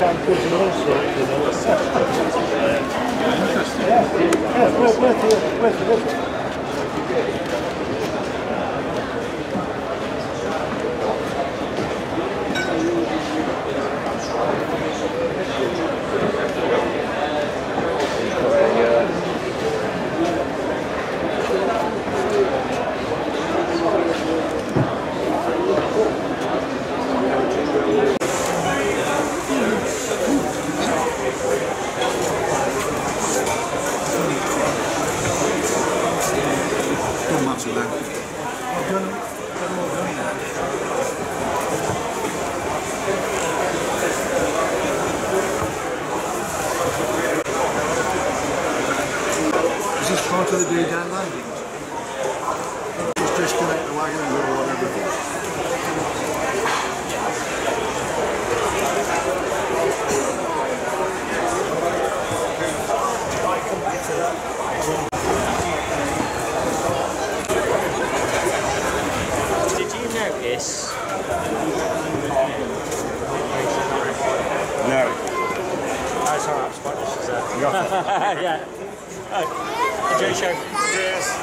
down goods and all sorts, you know. Interesting. Yeah, yeah, worth it. Part of the day down landing. Just disconnect the wagon and roll on everything. Did you notice? No. That's all right, Spanish is that? Yeah. Oh. Enjoy show. Cheers.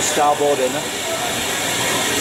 Starboard in it.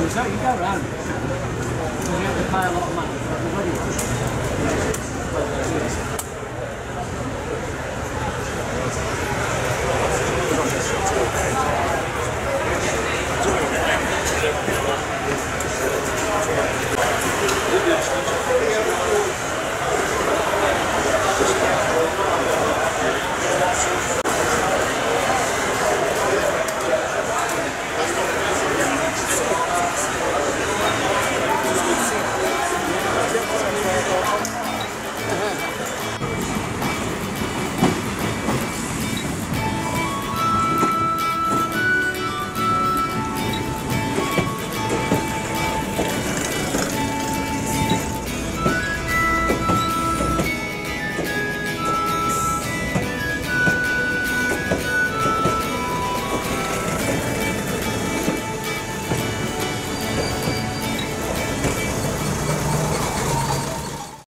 No, you go round. Because you have to pay a lot of money for everybody else.